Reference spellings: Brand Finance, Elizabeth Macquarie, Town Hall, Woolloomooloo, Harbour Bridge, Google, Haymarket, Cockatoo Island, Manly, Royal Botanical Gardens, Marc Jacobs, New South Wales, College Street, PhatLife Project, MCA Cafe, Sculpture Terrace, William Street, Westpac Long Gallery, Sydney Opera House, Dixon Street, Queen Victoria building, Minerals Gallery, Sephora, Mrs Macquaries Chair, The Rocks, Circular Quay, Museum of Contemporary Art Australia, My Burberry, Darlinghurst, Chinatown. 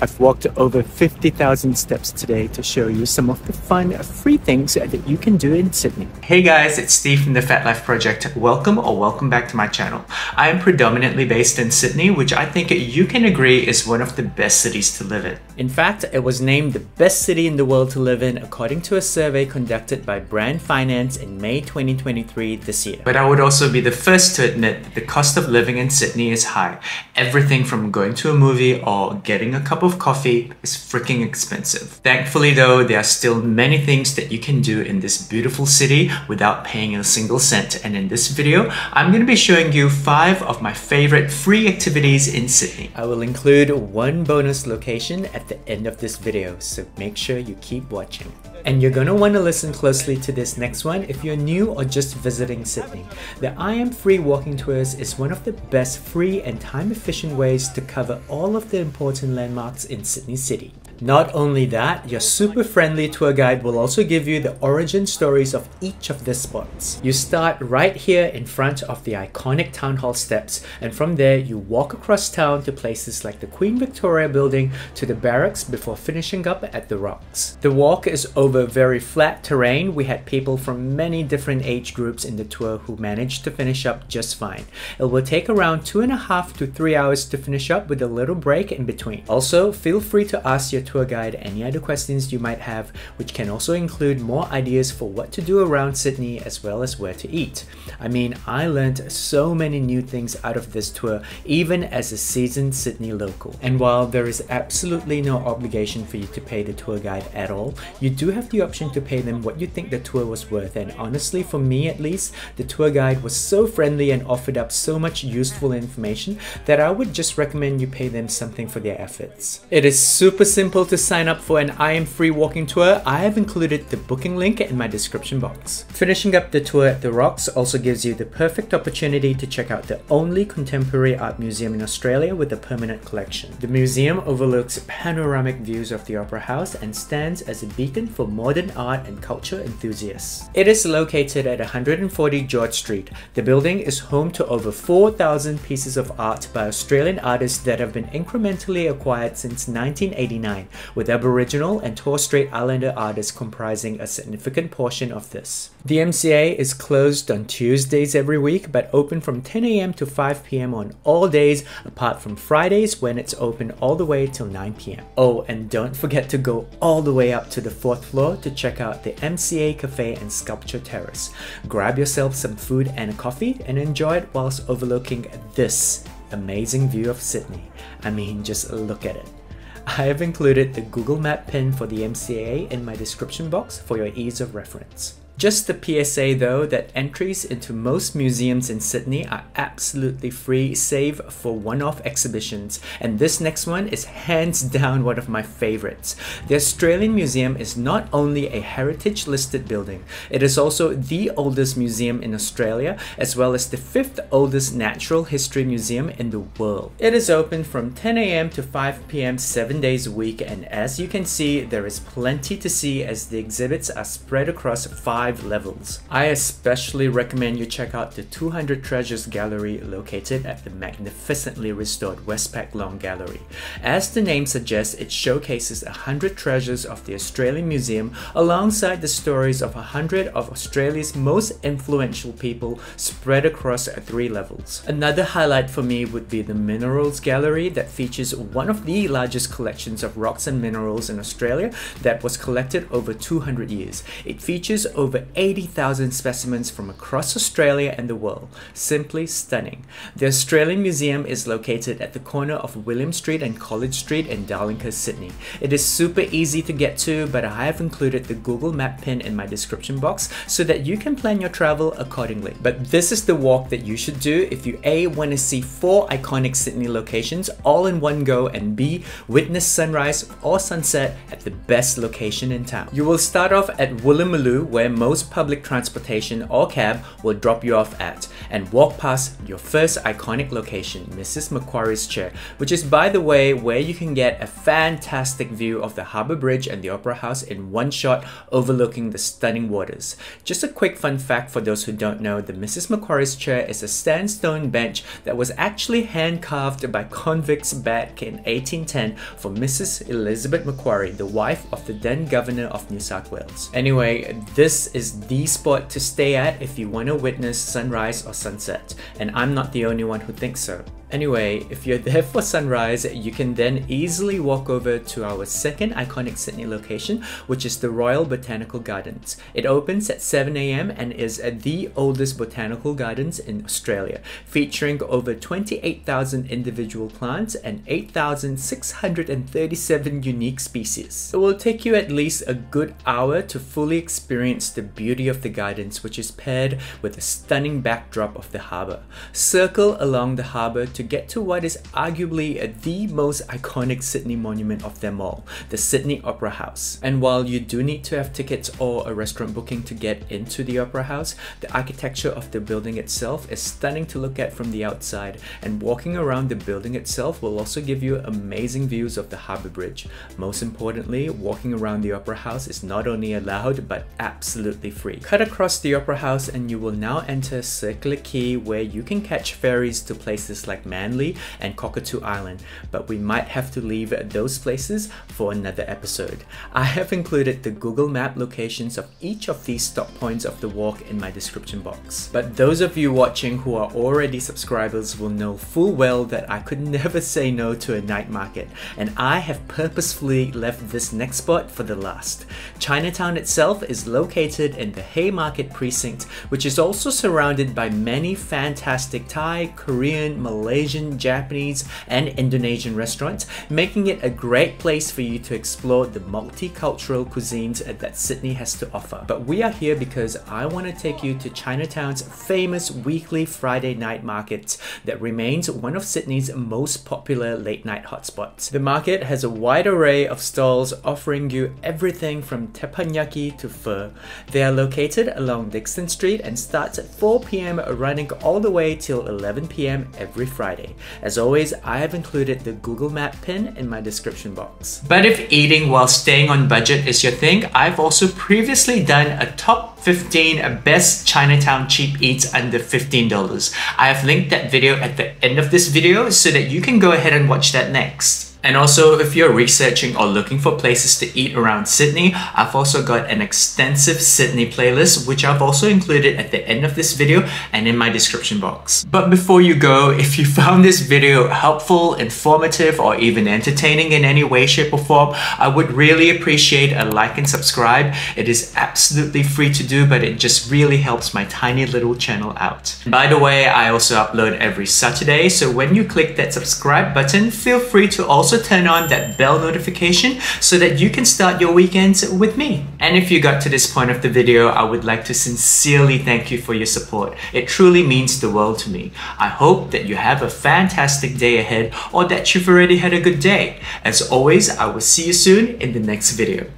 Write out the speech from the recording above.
I've walked over 50,000 steps today to show you some of the fun, free things that you can do in Sydney. Hey guys, it's Steve from the PhatLife Project. Welcome or welcome back to my channel. I am predominantly based in Sydney, which I think you can agree is one of the best cities to live in. In fact, it was named the best city in the world to live in according to a survey conducted by Brand Finance in May 2023 this year. But I would also be the first to admit that the cost of living in Sydney is high. Everything from going to a movie or getting a cup of coffee is freaking expensive. Thankfully though, there are still many things that you can do in this beautiful city without paying a single cent. And in this video, I'm going to be showing you 5 of my favorite free activities in Sydney. I will include one bonus location at the end of this video, so make sure you keep watching. And you're going to want to listen closely to this next one if you're new or just visiting Sydney. The IM Free Walking Tours is one of the best free and time-efficient ways to cover all of the important landmarks in Sydney City. Not only that, your super friendly tour guide will also give you the origin stories of each of the spots. You start right here in front of the iconic Town Hall steps, and from there you walk across town to places like the Queen Victoria building to the barracks before finishing up at the Rocks. The walk is over very flat terrain. We had people from many different age groups in the tour who managed to finish up just fine. It will take around 2.5 to 3 hours to finish up with a little break in between. Also, feel free to ask your tour guide any other questions you might have, which can also include more ideas for what to do around Sydney as well as where to eat. I mean, I learned so many new things out of this tour, even as a seasoned Sydney local. And while there is absolutely no obligation for you to pay the tour guide at all, you do have the option to pay them what you think the tour was worth. And honestly, for me at least, the tour guide was so friendly and offered up so much useful information that I would just recommend you pay them something for their efforts. It is super simple to sign up for an IM Free Walking Tour. I have included the booking link in my description box. Finishing up the tour at The Rocks also gives you the perfect opportunity to check out the only contemporary art museum in Australia with a permanent collection. The museum overlooks panoramic views of the Opera House and stands as a beacon for modern art and culture enthusiasts. It is located at 140 George Street. The building is home to over 4,000 pieces of art by Australian artists that have been incrementally acquired since 1989. With Aboriginal and Torres Strait Islander artists comprising a significant portion of this. The MCA is closed on Tuesdays every week, but open from 10 a.m. to 5 p.m. on all days, apart from Fridays when it's open all the way till 9 p.m. Oh, and don't forget to go all the way up to the 4th floor to check out the MCA Cafe and Sculpture Terrace. Grab yourself some food and a coffee and enjoy it whilst overlooking this amazing view of Sydney. I mean, just look at it. I have included the Google Map pin for the MCA in my description box for your ease of reference. Just the PSA though, that entries into most museums in Sydney are absolutely free save for one-off exhibitions, and this next one is hands down one of my favorites. The Australian Museum is not only a heritage listed building, it is also the oldest museum in Australia as well as the 5th oldest natural history museum in the world. It is open from 10 a.m. to 5 p.m. 7 days a week, and as you can see, there is plenty to see as the exhibits are spread across 5 levels. I especially recommend you check out the 200 Treasures Gallery located at the magnificently restored Westpac Long Gallery. As the name suggests, it showcases 100 treasures of the Australian Museum alongside the stories of 100 of Australia's most influential people spread across 3 levels. Another highlight for me would be the Minerals Gallery that features one of the largest collections of rocks and minerals in Australia that was collected over 200 years. It features over 80,000 specimens from across Australia and the world. Simply stunning. The Australian Museum is located at the corner of William Street and College Street in Darlinghurst, Sydney. It is super easy to get to, but I have included the Google Map pin in my description box so that you can plan your travel accordingly. But this is the walk that you should do if you A, want to see 4 iconic Sydney locations all in one go, and B, witness sunrise or sunset at the best location in town. You will start off at Woolloomooloo, where most most public transportation or cab will drop you off at, and walk past your first iconic location, Mrs Macquaries Chair, which is, by the way, where you can get a fantastic view of the Harbour Bridge and the Opera House in one shot, overlooking the stunning waters. Just a quick fun fact for those who don't know, the Mrs Macquaries Chair is a sandstone bench that was actually hand-carved by convicts back in 1810 for Mrs Elizabeth Macquarie, the wife of the then Governor of New South Wales. Anyway, this is the spot to stay at if you want to witness sunrise or sunset, and I'm not the only one who thinks so. Anyway, if you're there for sunrise, you can then easily walk over to our second iconic Sydney location, which is the Royal Botanical Gardens. It opens at 7 a.m. and is the oldest botanical gardens in Australia, featuring over 28,000 individual plants and 8,637 unique species. It will take you at least a good hour to fully experience the beauty of the gardens, which is paired with a stunning backdrop of the harbour. Circle along the harbour to get to what is arguably the most iconic Sydney monument of them all, the Sydney Opera House. And while you do need to have tickets or a restaurant booking to get into the Opera House, the architecture of the building itself is stunning to look at from the outside, and walking around the building itself will also give you amazing views of the Harbour Bridge. Most importantly, walking around the Opera House is not only allowed but absolutely free. Cut across the Opera House and you will now enter Circular Quay, where you can catch ferries to places like Manly and Cockatoo Island, but we might have to leave those places for another episode. I have included the Google Map locations of each of these stop points of the walk in my description box. But those of you watching who are already subscribers will know full well that I could never say no to a night market, and I have purposefully left this next spot for the last. Chinatown itself is located in the Haymarket precinct, which is also surrounded by many fantastic Thai, Korean, Malaysian, Japanese and Indonesian restaurants, making it a great place for you to explore the multicultural cuisines that Sydney has to offer. But we are here because I want to take you to Chinatown's famous weekly Friday night markets that remains one of Sydney's most popular late night hotspots. The market has a wide array of stalls offering you everything from teppanyaki to pho. They are located along Dixon Street and starts at 4 p.m, running all the way till 11 p.m. every Friday. As always, I have included the Google Map pin in my description box. But if eating while staying on budget is your thing, I've also previously done a top 15 best Chinatown cheap eats under $15. I have linked that video at the end of this video so that you can go ahead and watch that next. And also, if you're researching or looking for places to eat around Sydney, I've also got an extensive Sydney playlist, which I've also included at the end of this video and in my description box. But before you go, if you found this video helpful, informative, or even entertaining in any way, shape, or form, I would really appreciate a like and subscribe. It is absolutely free to do, but it just really helps my tiny little channel out. By the way, I also upload every Saturday, so when you click that subscribe button, feel free to also turn on that bell notification so that you can start your weekends with me. And if you got to this point of the video, I would like to sincerely thank you for your support. It truly means the world to me. I hope that you have a fantastic day ahead, or that you've already had a good day. As always, I will see you soon in the next video.